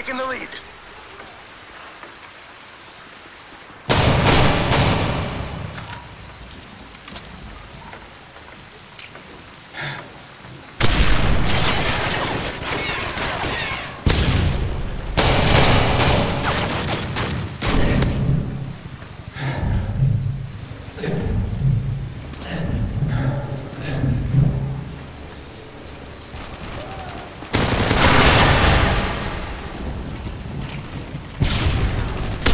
taking the lead. Care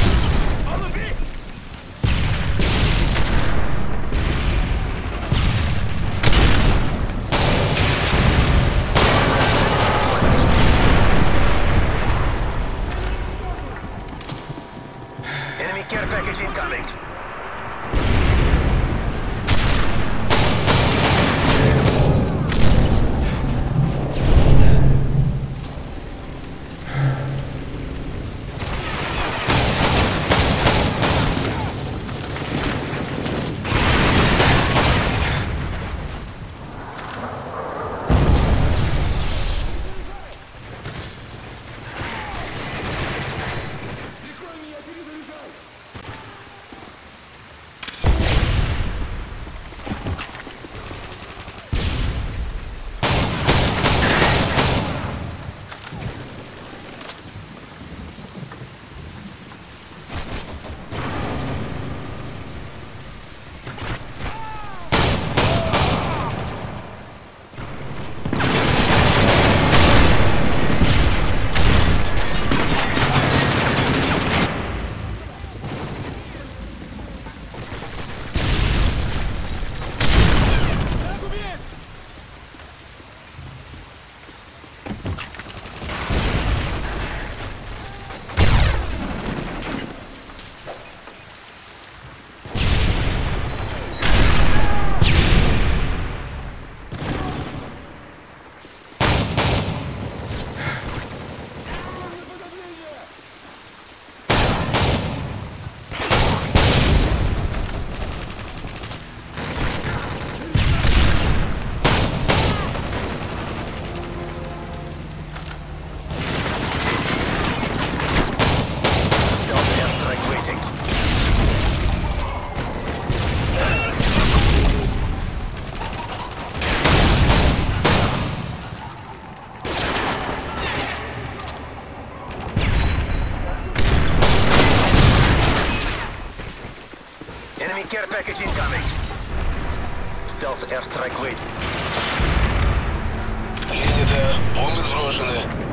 package incoming. Enemy care package incoming. Stealth airstrike wait. Линия, бомбы сброшены.